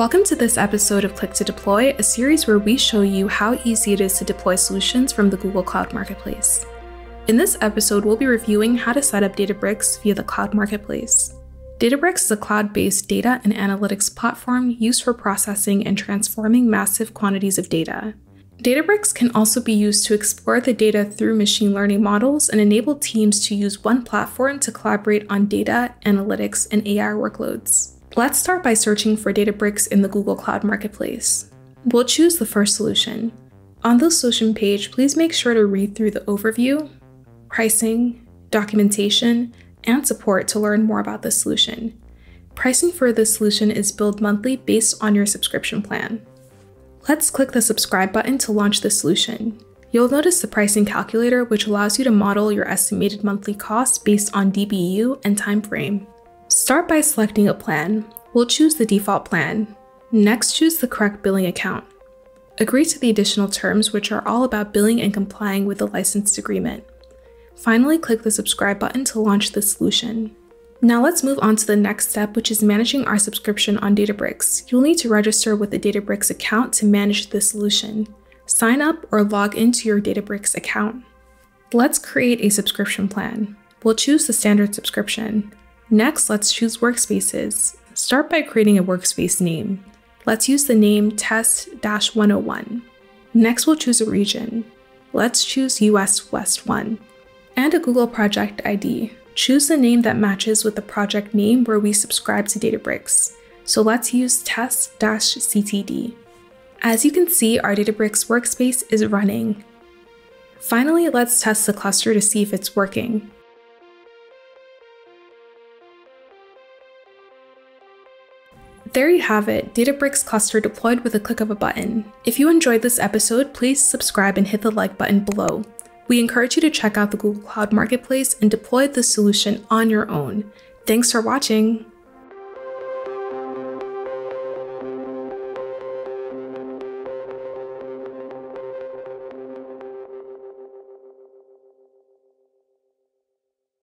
Welcome to this episode of Click to Deploy, a series where we show you how easy it is to deploy solutions from the Google Cloud Marketplace. In this episode, we'll be reviewing how to set up Databricks via the Cloud Marketplace. Databricks is a cloud-based data and analytics platform used for processing and transforming massive quantities of data. Databricks can also be used to explore the data through machine learning models and enable teams to use one platform to collaborate on data, analytics, and AI workloads. Let's start by searching for Databricks in the Google Cloud Marketplace. We'll choose the first solution. On the solution page, please make sure to read through the overview, pricing, documentation, and support to learn more about this solution. Pricing for this solution is billed monthly based on your subscription plan. Let's click the subscribe button to launch the solution. You'll notice the pricing calculator, which allows you to model your estimated monthly costs based on DBU and time frame. Start by selecting a plan. We'll choose the default plan. Next, choose the correct billing account. Agree to the additional terms, which are all about billing and complying with the licensed agreement. Finally, click the subscribe button to launch the solution. Now let's move on to the next step, which is managing our subscription on Databricks. You'll need to register with a Databricks account to manage this solution. Sign up or log into your Databricks account. Let's create a subscription plan. We'll choose the standard subscription. Next, let's choose workspaces. Start by creating a workspace name. Let's use the name test-101. Next, we'll choose a region. Let's choose US West 1. And a Google project ID. Choose the name that matches with the project name where we subscribe to Databricks. So let's use test-ctd. As you can see, our Databricks workspace is running. Finally, let's test the cluster to see if it's working. There you have it, Databricks cluster deployed with a click of a button. If you enjoyed this episode, please subscribe and hit the like button below. We encourage you to check out the Google Cloud Marketplace and deploy this solution on your own. Thanks for watching.